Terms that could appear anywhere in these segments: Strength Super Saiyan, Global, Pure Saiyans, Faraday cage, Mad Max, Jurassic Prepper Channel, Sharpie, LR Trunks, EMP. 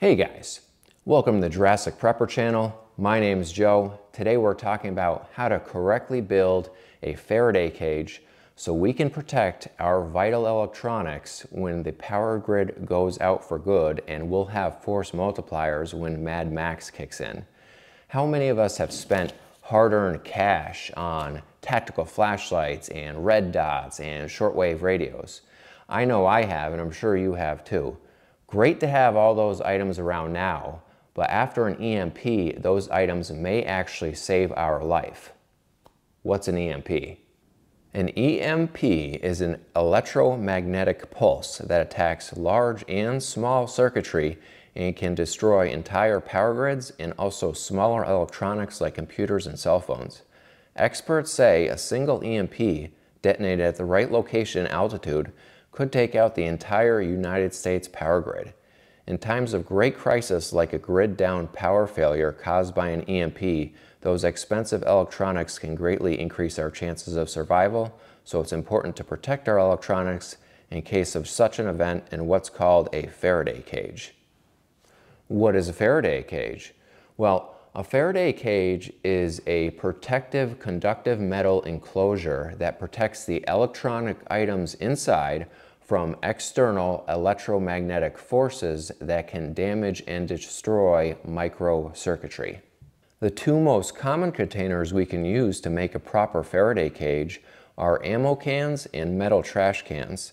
Hey guys, welcome to the Jurassic Prepper Channel. My name is Joe. Today we're talking about how to correctly build a Faraday cage so we can protect our vital electronics when the power grid goes out for good, and we'll have force multipliers when Mad Max kicks in. How many of us have spent hard-earned cash on tactical flashlights and red dots and shortwave radios? I know I have, and I'm sure you have too. Great to have all those items around now, but after an EMP, those items may actually save our life. What's an EMP? An EMP is an electromagnetic pulse that attacks large and small circuitry and can destroy entire power grids and also smaller electronics like computers and cell phones. Experts say a single EMP detonated at the right location and altitude could take out the entire United States power grid. In times of great crisis, like a grid-down power failure caused by an EMP, those expensive electronics can greatly increase our chances of survival, so it's important to protect our electronics in case of such an event in what's called a Faraday cage. What is a Faraday cage? Well, a Faraday cage is a protective conductive metal enclosure that protects the electronic items inside from external electromagnetic forces that can damage and destroy microcircuitry. The two most common containers we can use to make a proper Faraday cage are ammo cans and metal trash cans.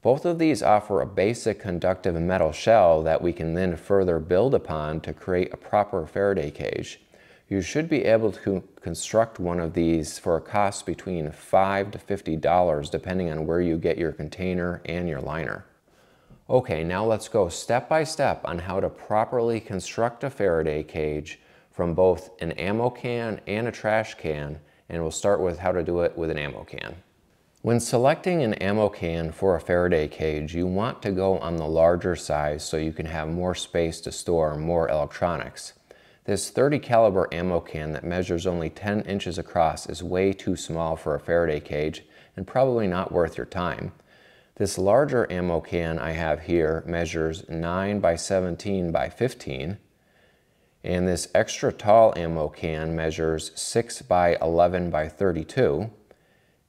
Both of these offer a basic conductive metal shell that we can then further build upon to create a proper Faraday cage. You should be able to construct one of these for a cost between $5 to $50 depending on where you get your container and your liner. Okay, now let's go step by step on how to properly construct a Faraday cage from both an ammo can and a trash can, and we'll start with how to do it with an ammo can. When selecting an ammo can for a Faraday cage, you want to go on the larger size so you can have more space to store more electronics. This 30 caliber ammo can that measures only 10 inches across is way too small for a Faraday cage and probably not worth your time. This larger ammo can I have here measures 9 by 17 by 15, and this extra tall ammo can measures 6 by 11 by 32.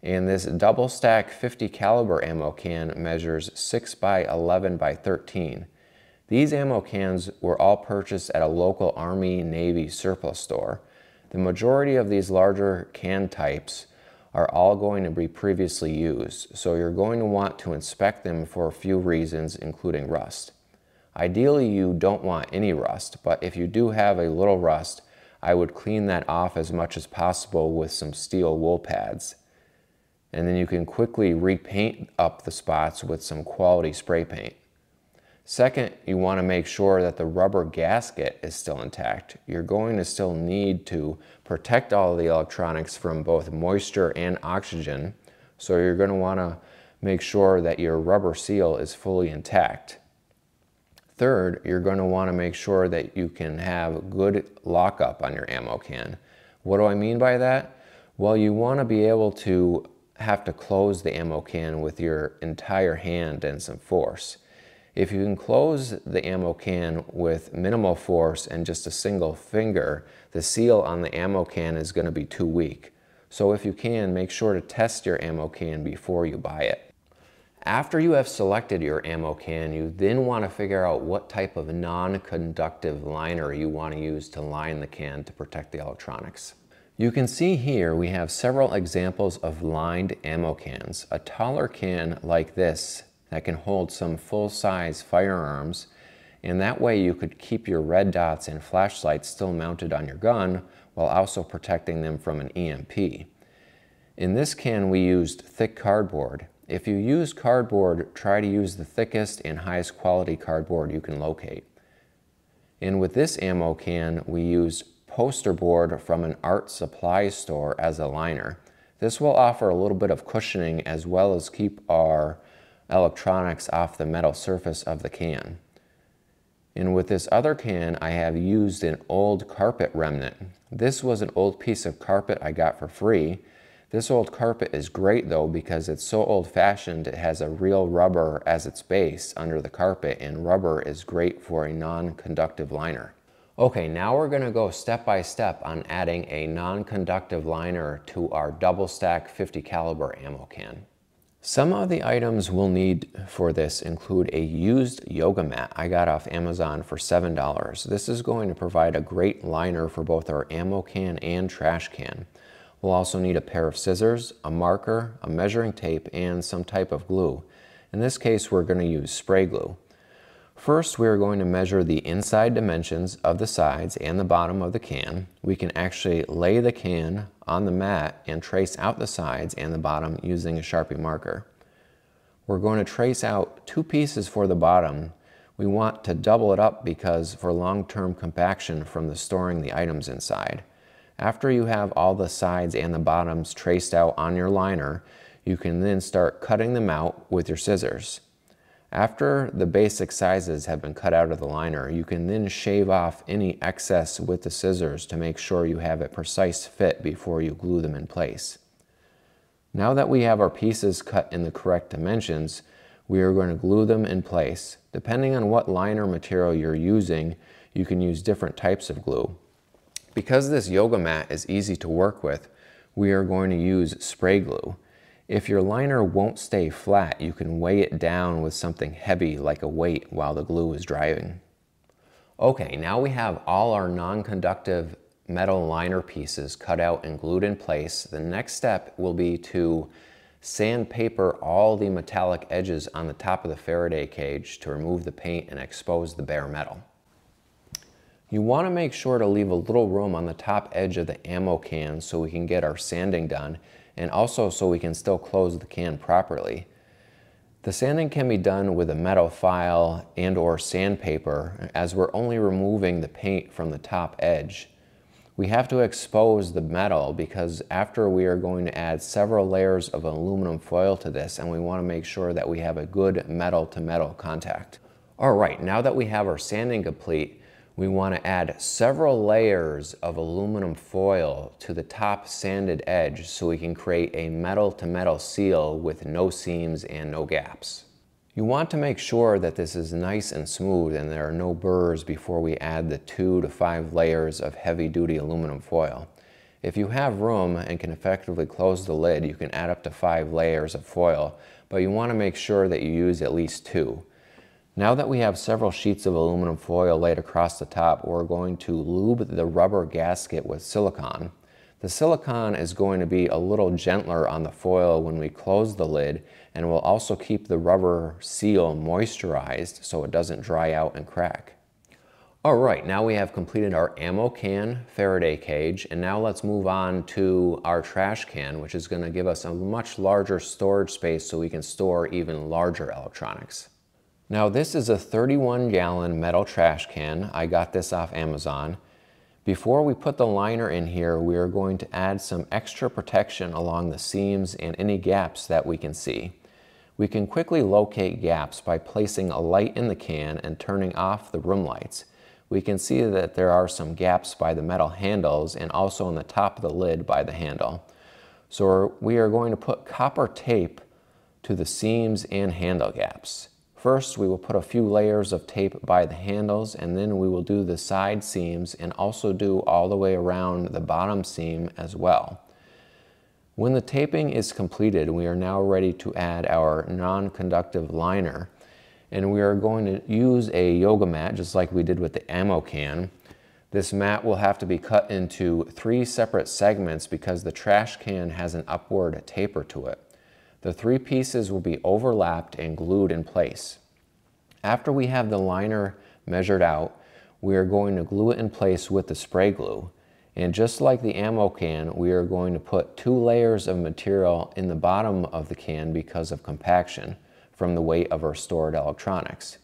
And this double stack 50 caliber ammo can measures 6 by 11 by 13. These ammo cans were all purchased at a local Army Navy surplus store. The majority of these larger can types are all going to be previously used, so you're going to want to inspect them for a few reasons, including rust. Ideally, you don't want any rust, but if you do have a little rust, I would clean that off as much as possible with some steel wool pads. And then you can quickly repaint up the spots with some quality spray paint. Second, you want to make sure that the rubber gasket is still intact. You're going to still need to protect all the electronics from both moisture and oxygen, so you're going to want to make sure that your rubber seal is fully intact. Third, you're going to want to make sure that you can have good lockup on your ammo can. What do I mean by that? Well, you want to be able to have to close the ammo can with your entire hand and some force. If you can close the ammo can with minimal force and just a single finger, the seal on the ammo can is going to be too weak. So if you can, make sure to test your ammo can before you buy it. After you have selected your ammo can, you then want to figure out what type of non-conductive liner you want to use to line the can to protect the electronics. You can see here we have several examples of lined ammo cans. A taller can like this that can hold some full-size firearms, and that way you could keep your red dots and flashlights still mounted on your gun while also protecting them from an EMP. In this can we used thick cardboard. If you use cardboard, try to use the thickest and highest quality cardboard you can locate. And with this ammo can we used poster board from an art supply store as a liner. This will offer a little bit of cushioning as well as keep our electronics off the metal surface of the can. And with this other can, I have used an old carpet remnant. This was an old piece of carpet I got for free. This old carpet is great though because it's so old-fashioned it has a real rubber as its base under the carpet, and rubber is great for a non-conductive liner. Okay, now we're going to go step by step on adding a non-conductive liner to our double stack 50 caliber ammo can. Some of the items we'll need for this include a used yoga mat I got off Amazon for $7. This is going to provide a great liner for both our ammo can and trash can. We'll also need a pair of scissors, a marker, a measuring tape, and some type of glue. In this case, we're going to use spray glue. First, we're going to measure the inside dimensions of the sides and the bottom of the can. We can actually lay the can on the mat and trace out the sides and the bottom using a Sharpie marker. We're going to trace out two pieces for the bottom. We want to double it up because for long-term compaction from the storing the items inside. After you have all the sides and the bottoms traced out on your liner, you can then start cutting them out with your scissors. After the basic sizes have been cut out of the liner, you can then shave off any excess with the scissors to make sure you have a precise fit before you glue them in place. Now that we have our pieces cut in the correct dimensions, we are going to glue them in place. Depending on what liner material you're using, you can use different types of glue. Because this yoga mat is easy to work with, we are going to use spray glue. If your liner won't stay flat, you can weigh it down with something heavy like a weight while the glue is drying. Okay, now we have all our non-conductive metal liner pieces cut out and glued in place. The next step will be to sandpaper all the metallic edges on the top of the Faraday cage to remove the paint and expose the bare metal. You want to make sure to leave a little room on the top edge of the ammo can so we can get our sanding done, and also so we can still close the can properly. The sanding can be done with a metal file and or sandpaper, as we're only removing the paint from the top edge. We have to expose the metal because after we are going to add several layers of aluminum foil to this, and we want to make sure that we have a good metal to metal contact. All right, now that we have our sanding complete, we want to add several layers of aluminum foil to the top sanded edge so we can create a metal-to-metal seal with no seams and no gaps. You want to make sure that this is nice and smooth and there are no burrs before we add the 2 to 5 layers of heavy-duty aluminum foil. If you have room and can effectively close the lid, you can add up to 5 layers of foil, but you want to make sure that you use at least 2. Now that we have several sheets of aluminum foil laid across the top, we're going to lube the rubber gasket with silicone. The silicone is going to be a little gentler on the foil when we close the lid, and will also keep the rubber seal moisturized so it doesn't dry out and crack. All right, now we have completed our ammo can, Faraday cage, and now let's move on to our trash can, which is going to give us a much larger storage space so we can store even larger electronics. Now this is a 31-gallon metal trash can. I got this off Amazon. Before we put the liner in here, we are going to add some extra protection along the seams and any gaps that we can see. We can quickly locate gaps by placing a light in the can and turning off the room lights. We can see that there are some gaps by the metal handles and also on the top of the lid by the handle. So we are going to put copper tape to the seams and handle gaps. First, we will put a few layers of tape by the handles, and then we will do the side seams and also do all the way around the bottom seam as well. When the taping is completed, we are now ready to add our non-conductive liner, and we are going to use a yoga mat just like we did with the ammo can. This mat will have to be cut into 3 separate segments because the trash can has an upward taper to it. The 3 pieces will be overlapped and glued in place. After we have the liner measured out, we are going to glue it in place with the spray glue. And just like the ammo can, we are going to put 2 layers of material in the bottom of the can because of compaction from the weight of our stored electronics.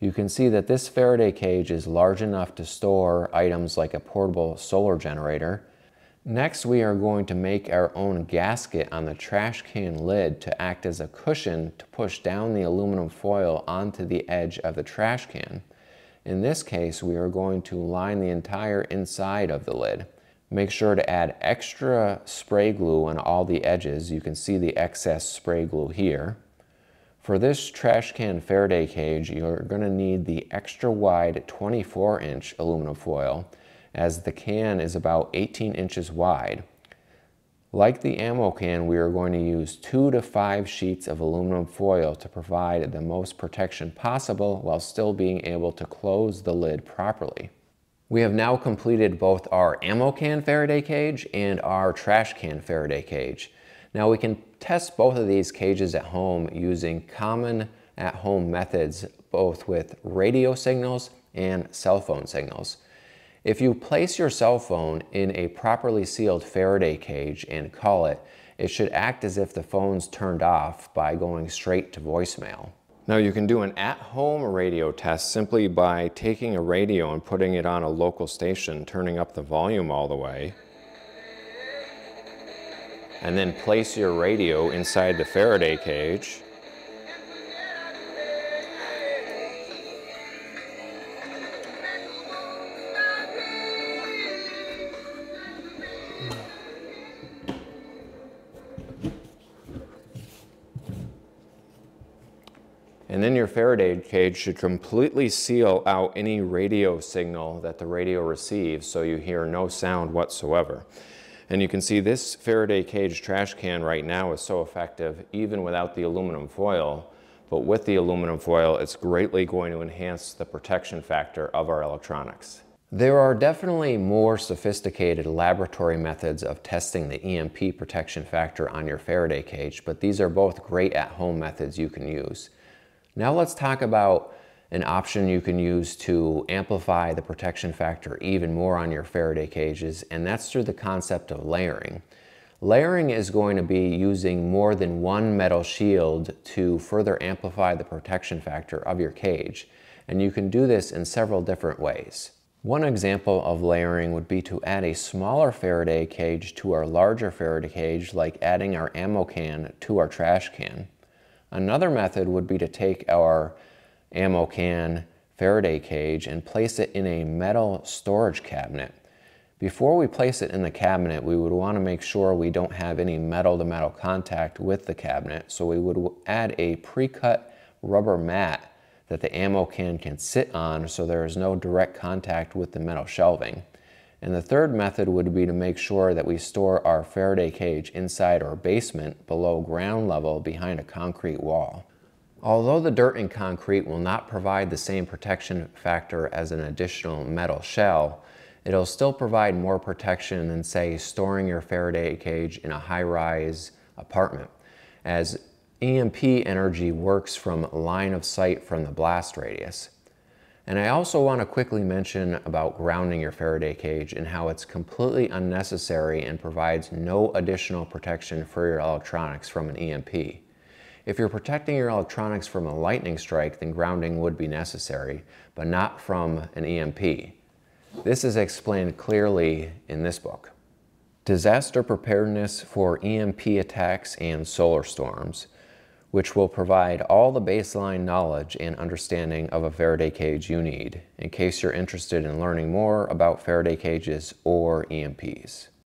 You can see that this Faraday cage is large enough to store items like a portable solar generator. Next, we are going to make our own gasket on the trash can lid to act as a cushion to push down the aluminum foil onto the edge of the trash can. In this case, we are going to line the entire inside of the lid. Make sure to add extra spray glue on all the edges. You can see the excess spray glue here. For this trash can Faraday cage, you're going to need the extra wide 24-inch aluminum foil, as the can is about 18 inches wide. Like the ammo can, we are going to use 2 to 5 sheets of aluminum foil to provide the most protection possible while still being able to close the lid properly. We have now completed both our ammo can Faraday cage and our trash can Faraday cage. Now we can test both of these cages at home using common at-home methods, both with radio signals and cell phone signals. If you place your cell phone in a properly sealed Faraday cage and call it, it should act as if the phone's turned off by going straight to voicemail. Now you can do an at-home radio test simply by taking a radio and putting it on a local station, turning up the volume all the way, and then place your radio inside the Faraday cage. And then your Faraday cage should completely seal out any radio signal that the radio receives, so you hear no sound whatsoever. And you can see this Faraday cage trash can right now is so effective even without the aluminum foil, but with the aluminum foil, it's greatly going to enhance the protection factor of our electronics. There are definitely more sophisticated laboratory methods of testing the EMP protection factor on your Faraday cage, but these are both great at-home methods you can use. Now let's talk about an option you can use to amplify the protection factor even more on your Faraday cages, and that's through the concept of layering. Layering is going to be using more than one metal shield to further amplify the protection factor of your cage, and you can do this in several different ways. One example of layering would be to add a smaller Faraday cage to our larger Faraday cage, like adding our ammo can to our trash can. Another method would be to take our ammo can Faraday cage and place it in a metal storage cabinet. Before we place it in the cabinet, we would want to make sure we don't have any metal-to-metal contact with the cabinet, so we would add a pre-cut rubber mat that the ammo can sit on, so there is no direct contact with the metal shelving. And the third method would be to make sure that we store our Faraday cage inside our basement below ground level behind a concrete wall. Although the dirt and concrete will not provide the same protection factor as an additional metal shell, it'll still provide more protection than, say, storing your Faraday cage in a high-rise apartment, as EMP energy works from line of sight from the blast radius. And I also want to quickly mention about grounding your Faraday cage and how it's completely unnecessary and provides no additional protection for your electronics from an EMP. If you're protecting your electronics from a lightning strike, then grounding would be necessary, but not from an EMP. This is explained clearly in this book. Disaster Preparedness for EMP Attacks and Solar Storms, which will provide all the baseline knowledge and understanding of a Faraday cage you need, in case you're interested in learning more about Faraday cages or EMPs.